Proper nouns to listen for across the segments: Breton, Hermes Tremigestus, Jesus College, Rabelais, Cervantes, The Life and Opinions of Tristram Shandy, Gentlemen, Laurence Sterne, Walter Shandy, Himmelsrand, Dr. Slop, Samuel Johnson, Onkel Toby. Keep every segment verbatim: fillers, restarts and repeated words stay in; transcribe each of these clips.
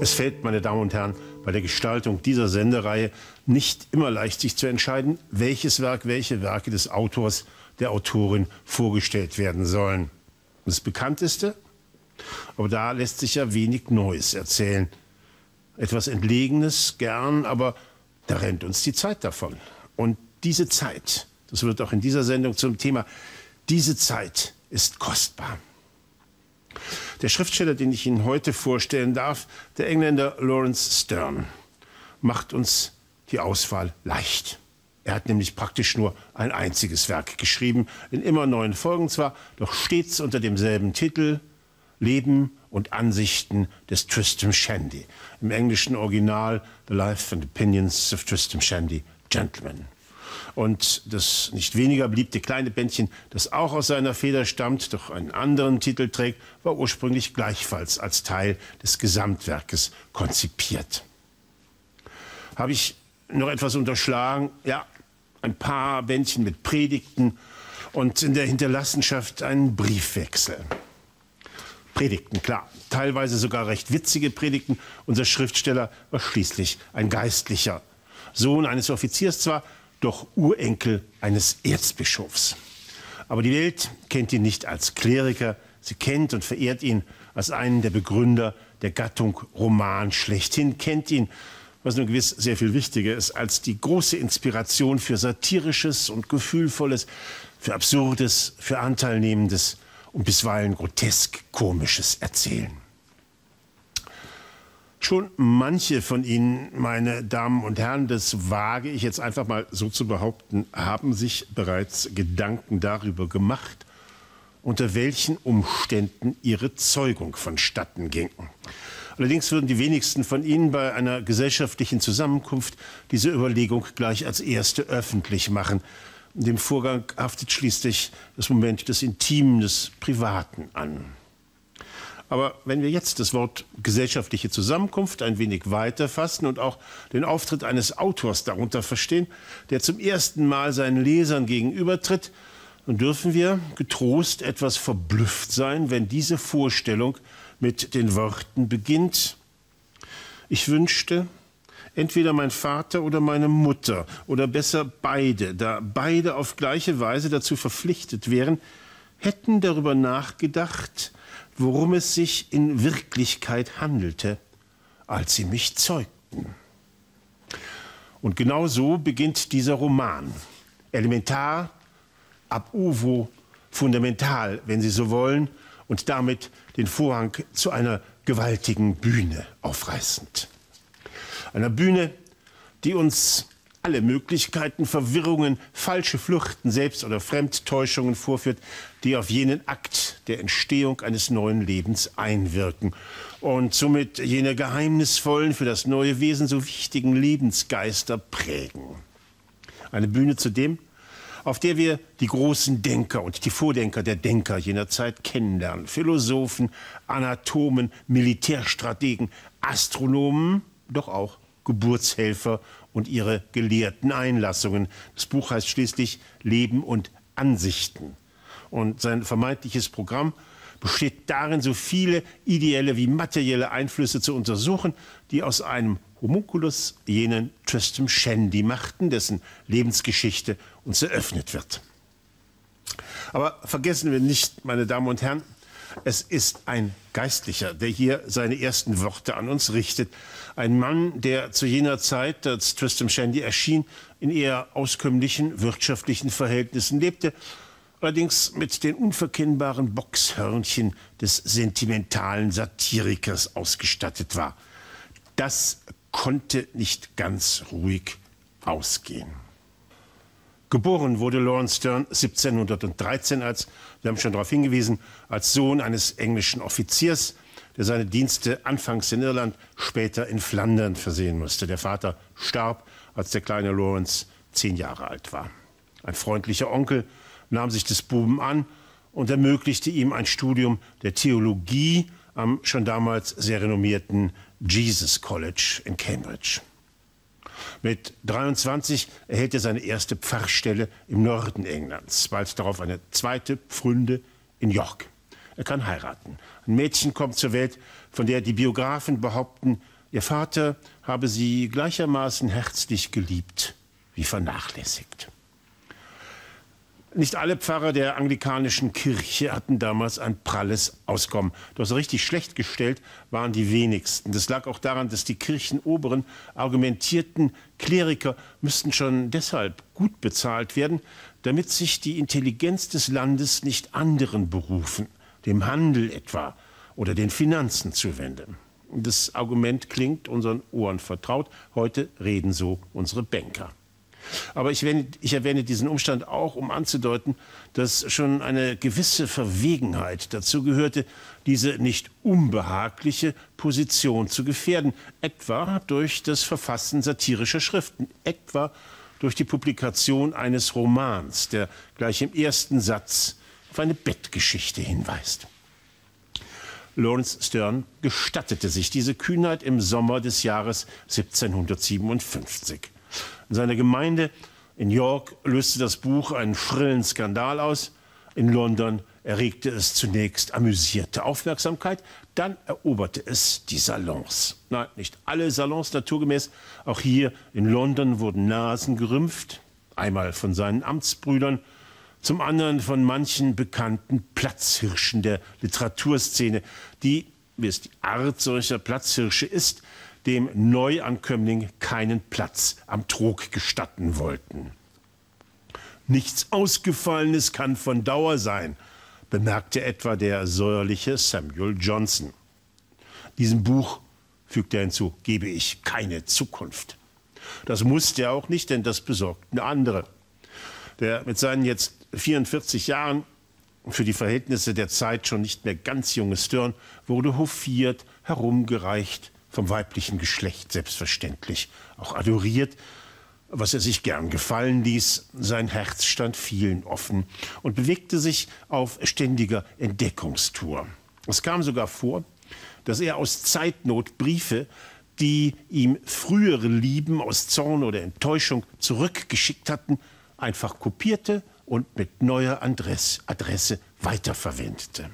Es fällt, meine Damen und Herren, bei der Gestaltung dieser Sendereihe nicht immer leicht, sich zu entscheiden, welches Werk, welche Werke des Autors, der Autorin vorgestellt werden sollen. Das bekannteste, aber da lässt sich ja wenig Neues erzählen. Etwas Entlegenes, gern, aber da rennt uns die Zeit davon. Und diese Zeit, das wird auch in dieser Sendung zum Thema, diese Zeit ist kostbar. Der Schriftsteller, den ich Ihnen heute vorstellen darf, der Engländer Laurence Sterne, macht uns die Auswahl leicht. Er hat nämlich praktisch nur ein einziges Werk geschrieben, in immer neuen Folgen zwar, doch stets unter demselben Titel, Leben und Ansichten des Tristram Shandy. Im englischen Original The Life and Opinions of Tristram Shandy, Gentlemen. Und das nicht weniger beliebte kleine Bändchen, das auch aus seiner Feder stammt, doch einen anderen Titel trägt, war ursprünglich gleichfalls als Teil des Gesamtwerkes konzipiert. Habe ich noch etwas unterschlagen? Ja, ein paar Bändchen mit Predigten und in der Hinterlassenschaft einen Briefwechsel. Predigten, klar, teilweise sogar recht witzige Predigten. Unser Schriftsteller war schließlich ein Geistlicher. Sohn eines Offiziers zwar, doch Urenkel eines Erzbischofs. Aber die Welt kennt ihn nicht als Kleriker. Sie kennt und verehrt ihn als einen der Begründer der Gattung Roman schlechthin. Kennt ihn, was nun gewiss sehr viel wichtiger ist, als die große Inspiration für Satirisches und Gefühlvolles, für Absurdes, für Anteilnehmendes und bisweilen grotesk-komisches Erzählen. Schon manche von Ihnen, meine Damen und Herren, das wage ich jetzt einfach mal so zu behaupten, haben sich bereits Gedanken darüber gemacht, unter welchen Umständen ihre Zeugung vonstatten ging. Allerdings würden die wenigsten von Ihnen bei einer gesellschaftlichen Zusammenkunft diese Überlegung gleich als erste öffentlich machen. Dem Vorgang haftet schließlich das Moment des Intimen, des Privaten an. Aber wenn wir jetzt das Wort gesellschaftliche Zusammenkunft ein wenig weiter fassen und auch den Auftritt eines Autors darunter verstehen, der zum ersten Mal seinen Lesern gegenübertritt, dann dürfen wir getrost etwas verblüfft sein, wenn diese Vorstellung mit den Worten beginnt. Ich wünschte, entweder mein Vater oder meine Mutter oder besser beide, da beide auf gleiche Weise dazu verpflichtet wären, hätten darüber nachgedacht, worum es sich in Wirklichkeit handelte, als sie mich zeugten. Und genau so beginnt dieser Roman. Elementar, ab ovo, fundamental, wenn Sie so wollen, und damit den Vorhang zu einer gewaltigen Bühne aufreißend. Einer Bühne, die uns alle Möglichkeiten, Verwirrungen, falsche Fluchten, Selbst- oder Fremdtäuschungen vorführt, die auf jenen Akt der Entstehung eines neuen Lebens einwirken und somit jene geheimnisvollen, für das neue Wesen so wichtigen Lebensgeister prägen. Eine Bühne zudem, auf der wir die großen Denker und die Vordenker der Denker jener Zeit kennenlernen. Philosophen, Anatomen, Militärstrategen, Astronomen, doch auch Geburtshelfer und ihre gelehrten Einlassungen. Das Buch heißt schließlich Leben und Ansichten. Und sein vermeintliches Programm besteht darin, so viele ideelle wie materielle Einflüsse zu untersuchen, die aus einem Homunculus jenen Tristram Shandy machten, dessen Lebensgeschichte uns eröffnet wird. Aber vergessen wir nicht, meine Damen und Herren, es ist ein Geistlicher, der hier seine ersten Worte an uns richtet. Ein Mann, der zu jener Zeit, als Tristram Shandy erschien, in eher auskömmlichen wirtschaftlichen Verhältnissen lebte, allerdings mit den unverkennbaren Bockshörnchen des sentimentalen Satirikers ausgestattet war. Das konnte nicht ganz ruhig ausgehen. Geboren wurde Laurence Sterne siebzehnhundertdreizehn als, wir haben schon darauf hingewiesen, als Sohn eines englischen Offiziers, der seine Dienste anfangs in Irland, später in Flandern versehen musste. Der Vater starb, als der kleine Laurence zehn Jahre alt war. Ein freundlicher Onkel nahm sich des Buben an und ermöglichte ihm ein Studium der Theologie am schon damals sehr renommierten Jesus College in Cambridge. Mit dreiundzwanzig erhält er seine erste Pfarrstelle im Norden Englands, bald darauf eine zweite Pfründe in York. er kann heiraten. Ein Mädchen kommt zur Welt, von der die Biografen behaupten, ihr Vater habe sie gleichermaßen herzlich geliebt wie vernachlässigt. Nicht alle Pfarrer der anglikanischen Kirche hatten damals ein pralles Auskommen. Doch so richtig schlecht gestellt waren die wenigsten. Das lag auch daran, dass die Kirchenoberen argumentierten, Kleriker müssten schon deshalb gut bezahlt werden, damit sich die Intelligenz des Landes nicht anderen Berufen, dem Handel etwa oder den Finanzen zuwende. Das Argument klingt unseren Ohren vertraut. Heute reden so unsere Banker. Aber ich erwähne, ich erwähne diesen Umstand auch, um anzudeuten, dass schon eine gewisse Verwegenheit dazu gehörte, diese nicht unbehagliche Position zu gefährden, etwa durch das Verfassen satirischer Schriften, etwa durch die Publikation eines Romans, der gleich im ersten Satz auf eine Bettgeschichte hinweist. Laurence Sterne gestattete sich diese Kühnheit im Sommer des Jahres siebzehnhundertsiebenundfünfzig. In seiner Gemeinde in York löste das Buch einen schrillen Skandal aus. In London erregte es zunächst amüsierte Aufmerksamkeit, dann eroberte es die Salons. Nein, nicht alle Salons, naturgemäß. Auch hier in London wurden Nasen gerümpft, einmal von seinen Amtsbrüdern, zum anderen von manchen bekannten Platzhirschen der Literaturszene, die, wie es die Art solcher Platzhirsche ist, dem Neuankömmling keinen Platz am Trog gestatten wollten. Nichts Ausgefallenes kann von Dauer sein, bemerkte etwa der säuerliche Samuel Johnson. Diesem Buch, fügt er hinzu, gebe ich keine Zukunft. Das musste er auch nicht, denn das besorgten andere. Der mit seinen jetzt vierundvierzig Jahren, für die Verhältnisse der Zeit schon nicht mehr ganz junge Sterne, wurde hofiert, herumgereicht, vom weiblichen Geschlecht selbstverständlich auch adoriert, was er sich gern gefallen ließ. Sein Herz stand vielen offen und bewegte sich auf ständiger Entdeckungstour. Es kam sogar vor, dass er aus Zeitnot Briefe, die ihm frühere Lieben aus Zorn oder Enttäuschung zurückgeschickt hatten, einfach kopierte und mit neuer Adresse weiterverwendete.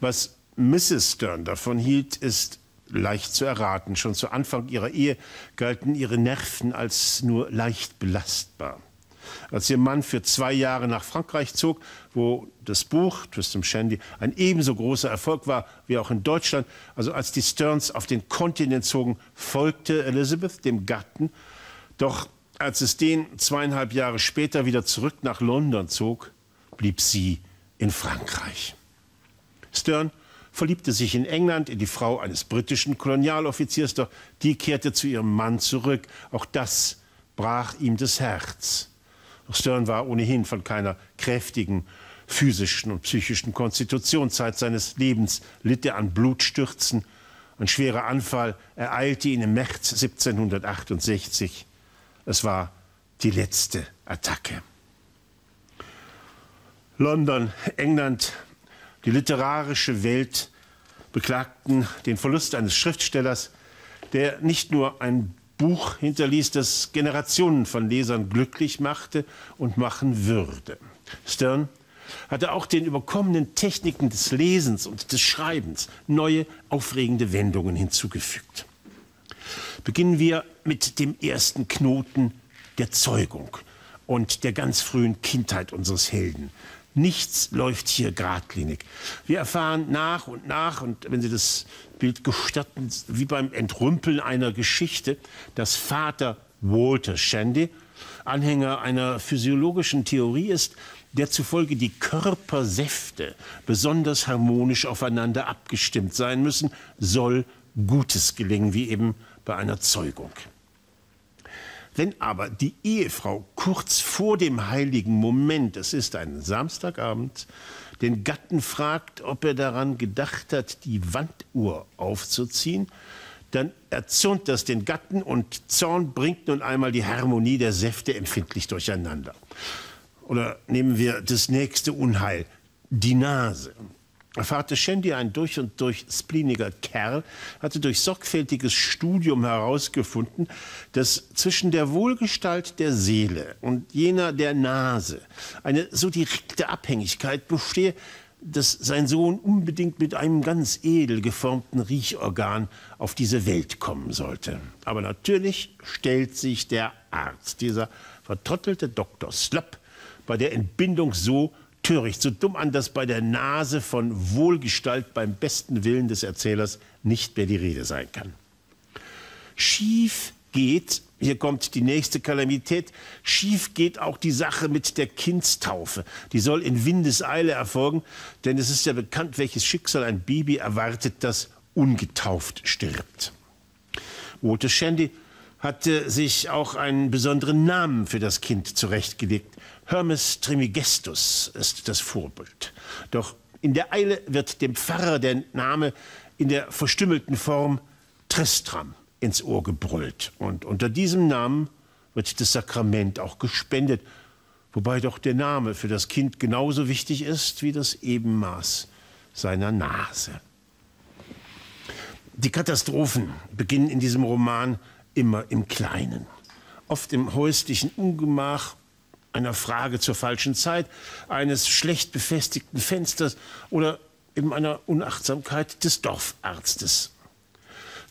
Was Misses Sterne davon hielt, ist leicht zu erraten. Schon zu Anfang ihrer Ehe galten ihre Nerven als nur leicht belastbar. Als ihr Mann für zwei Jahre nach Frankreich zog, wo das Buch Tristram Shandy ein ebenso großer Erfolg war wie auch in Deutschland, also als die Sternes auf den Kontinent zogen, folgte Elizabeth dem Gatten. Doch als es den zweieinhalb Jahre später wieder zurück nach London zog, blieb sie in Frankreich. Sterne verliebte sich in England in die Frau eines britischen Kolonialoffiziers, doch die kehrte zu ihrem Mann zurück. Auch das brach ihm das Herz. Doch Sterne war ohnehin von keiner kräftigen physischen und psychischen Konstitution. Zeit seines Lebens litt er an Blutstürzen. Ein schwerer Anfall ereilte ihn im März siebzehnhundertachtundsechzig. Es war die letzte Attacke. London, England, die literarische Welt beklagten den Verlust eines Schriftstellers, der nicht nur ein Buch hinterließ, das Generationen von Lesern glücklich machte und machen würde. Sterne hatte auch den überkommenen Techniken des Lesens und des Schreibens neue, aufregende Wendungen hinzugefügt. Beginnen wir mit dem ersten Knoten der Zeugung und der ganz frühen Kindheit unseres Helden. Nichts läuft hier geradlinig. Wir erfahren nach und nach, und wenn Sie das Bild gestatten, wie beim Entrümpeln einer Geschichte, dass Vater Walter Shandy Anhänger einer physiologischen Theorie ist, der zufolge die Körpersäfte besonders harmonisch aufeinander abgestimmt sein müssen, soll Gutes gelingen, wie eben bei einer Zeugung. Wenn aber die Ehefrau kurz vor dem heiligen Moment, es ist ein Samstagabend, den Gatten fragt, ob er daran gedacht hat, die Wanduhr aufzuziehen, dann erzürnt das den Gatten, und Zorn bringt nun einmal die Harmonie der Säfte empfindlich durcheinander. Oder nehmen wir das nächste Unheil, die Nase. Vater Shandy, ein durch und durch spleeniger Kerl, hatte durch sorgfältiges Studium herausgefunden, dass zwischen der Wohlgestalt der Seele und jener der Nase eine so direkte Abhängigkeit bestehe, dass sein Sohn unbedingt mit einem ganz edel geformten Riechorgan auf diese Welt kommen sollte. Aber natürlich stellt sich der Arzt, dieser vertrottelte Doktor Slop, bei der Entbindung so töricht, so dumm an, dass bei der Nase von Wohlgestalt beim besten Willen des Erzählers nicht mehr die Rede sein kann. Schief geht, hier kommt die nächste Kalamität, schief geht auch die Sache mit der Kindstaufe. Die soll in Windeseile erfolgen, denn es ist ja bekannt, welches Schicksal ein Baby erwartet, das ungetauft stirbt. Walter Shandy hatte sich auch einen besonderen Namen für das Kind zurechtgelegt. Hermes Tremigestus ist das Vorbild. Doch in der Eile wird dem Pfarrer der Name in der verstümmelten Form Tristram ins Ohr gebrüllt. Und unter diesem Namen wird das Sakrament auch gespendet, wobei doch der Name für das Kind genauso wichtig ist wie das Ebenmaß seiner Nase. Die Katastrophen beginnen in diesem Roman immer im Kleinen, oft im häuslichen Ungemach, einer Frage zur falschen Zeit, eines schlecht befestigten Fensters oder eben einer Unachtsamkeit des Dorfarztes.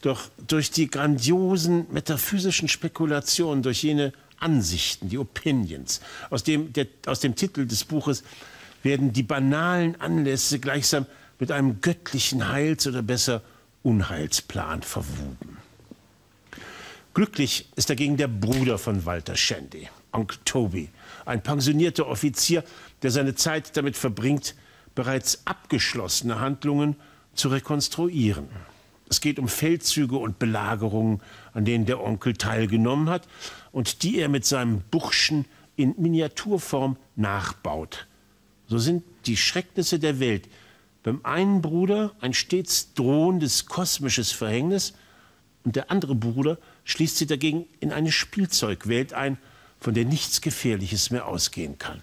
Doch durch die grandiosen metaphysischen Spekulationen, durch jene Ansichten, die Opinions, aus dem, der, aus dem Titel des Buches werden die banalen Anlässe gleichsam mit einem göttlichen Heils- oder besser Unheilsplan verwoben. Glücklich ist dagegen der Bruder von Walter Shandy, Onkel Toby, ein pensionierter Offizier, der seine Zeit damit verbringt, bereits abgeschlossene Handlungen zu rekonstruieren. Es geht um Feldzüge und Belagerungen, an denen der Onkel teilgenommen hat und die er mit seinem Burschen in Miniaturform nachbaut. So sind die Schrecknisse der Welt beim einen Bruder ein stets drohendes kosmisches Verhängnis und der andere Bruder schließt sie dagegen in eine Spielzeugwelt ein, von der nichts Gefährliches mehr ausgehen kann.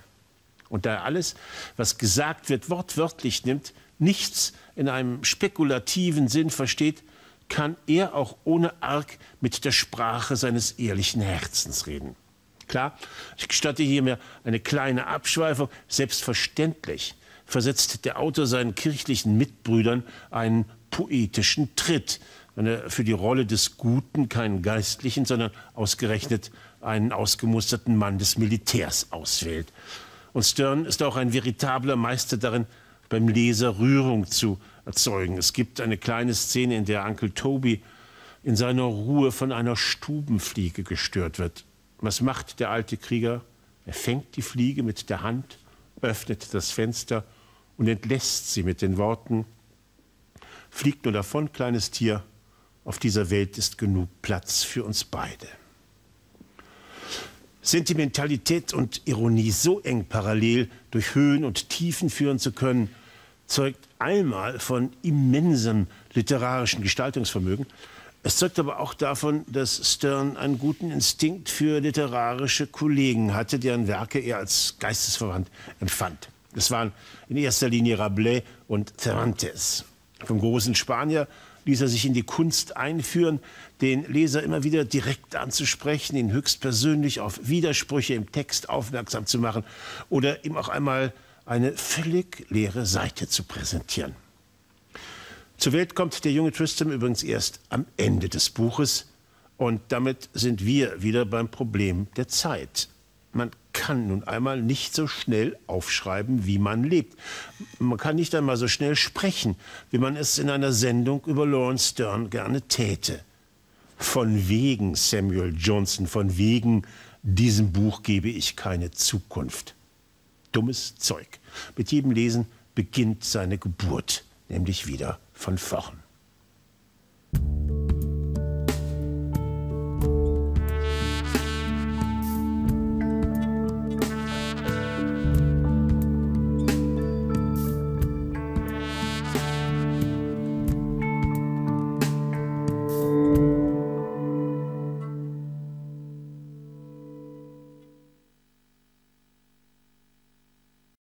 Und da er alles, was gesagt wird, wortwörtlich nimmt, nichts in einem spekulativen Sinn versteht, kann er auch ohne Arg mit der Sprache seines ehrlichen Herzens reden. Klar, ich gestatte hier mir eine kleine Abschweifung. Selbstverständlich versetzt der Autor seinen kirchlichen Mitbrüdern einen poetischen Tritt, wenn er für die Rolle des Guten keinen Geistlichen, sondern ausgerechnet einen ausgemusterten Mann des Militärs auswählt. Und Sterne ist auch ein veritabler Meister darin, beim Leser Rührung zu erzeugen. Es gibt eine kleine Szene, in der Onkel Toby in seiner Ruhe von einer Stubenfliege gestört wird. Was macht der alte Krieger? Er fängt die Fliege mit der Hand, öffnet das Fenster und entlässt sie mit den Worten: Flieg nur davon, kleines Tier, auf dieser Welt ist genug Platz für uns beide. Sentimentalität und Ironie so eng parallel durch Höhen und Tiefen führen zu können, zeugt einmal von immensem literarischen Gestaltungsvermögen. Es zeugt aber auch davon, dass Sterne einen guten Instinkt für literarische Kollegen hatte, deren Werke er als geistesverwandt empfand. Das waren in erster Linie Rabelais und Cervantes. Vom großen Spanier ließ er sich in die Kunst einführen, den Leser immer wieder direkt anzusprechen, ihn höchstpersönlich auf Widersprüche im Text aufmerksam zu machen oder ihm auch einmal eine völlig leere Seite zu präsentieren. Zur Welt kommt der junge Tristram übrigens erst am Ende des Buches und damit sind wir wieder beim Problem der Zeit. Man kann nun einmal nicht so schnell aufschreiben, wie man lebt. Man kann nicht einmal so schnell sprechen, wie man es in einer Sendung über Laurence Sterne gerne täte. Von wegen Samuel Johnson, von wegen diesem Buch gebe ich keine Zukunft. Dummes Zeug. Mit jedem Lesen beginnt seine Geburt, nämlich wieder von vorn.